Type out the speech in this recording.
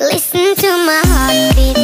Listen to my heartbeat.